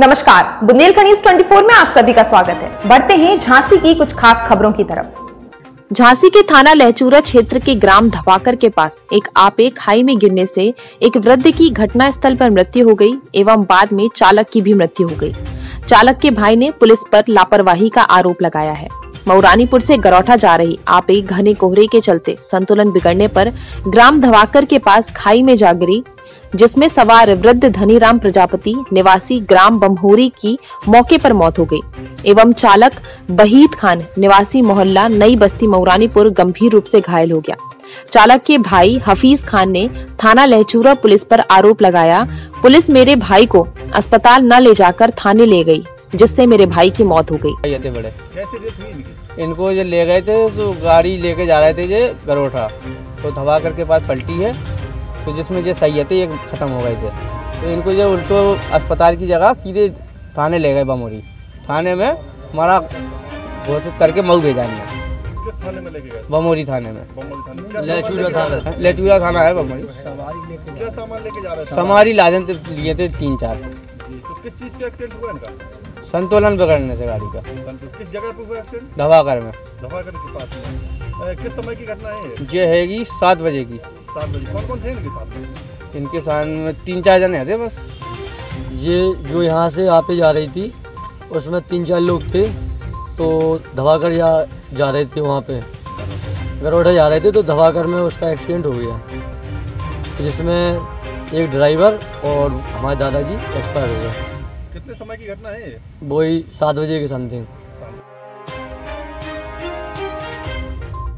नमस्कार, बुंदेलखंड न्यूज़ 24 में आप सभी का स्वागत है। बढ़ते हैं झांसी की कुछ खास खबरों की तरफ। झांसी के थाना लहचूरा क्षेत्र के ग्राम धवाकर के पास एक आपे खाई में गिरने से एक वृद्ध की घटना स्थल पर मृत्यु हो गई एवं बाद में चालक की भी मृत्यु हो गई। चालक के भाई ने पुलिस पर लापरवाही का आरोप लगाया है। मौरानीपुर से गरौठा जा रही आपे घने कोहरे के चलते संतुलन बिगड़ने पर ग्राम धवाकर के पास खाई में जा गिरी, जिसमें सवार वृद्ध धनीराम प्रजापति निवासी ग्राम बमहोरी की मौके पर मौत हो गई एवं चालक वहीद खान निवासी मोहल्ला नई बस्ती मौरानीपुर गंभीर रूप से घायल हो गया। चालक के भाई हफीज खान ने थाना लहचूरा पुलिस पर आरोप लगाया, पुलिस मेरे भाई को अस्पताल न ले जाकर थाने ले गई, जिससे मेरे भाई की मौत हो गई। इनको ये ले गए थे तो गाड़ी लेके जा रहे थे ये गरोठा, तो धवाकर के पास पलटी है तो जिसमें ये सैयते एक ख़त्म हो गए थे, तो इनको ये उल्टो अस्पताल की जगह सीधे थाने ले गए। बमोरी थाने में हमारा घोषित करके मऊ भेजा है। किस थाने में लेके गए? बमोरी थाने में। लहचूरा थाना है बमोरी। समारी लाजन लिए थे 3-4। किस चीज़ से एक्सीडेंट हुआ इनका? संतुलन बिगड़ने से गाड़ी का। किस जगह पे हुआ एक्सीडेंट? धवाकर में। धवाकर के पास में। किस समय की घटना है? ये हैगी 7 बजे की। 7 बजे। कौन कौन थे इनके साथ? इनके साथ में 3-4 जने थे बस। ये जो यहाँ से यहाँ पे जा रही थी उसमें 3-4 लोग थे, तो धवाकर जा रहे थे, वहाँ पे गरोठा जा रहे थे, तो धवाकर में उसका एक्सीडेंट हो गया, जिसमें एक ड्राइवर और हमारे दादाजी एक्सपायर हो गए। कितने समय की घटना है? वही 7 बजे के समथिंग।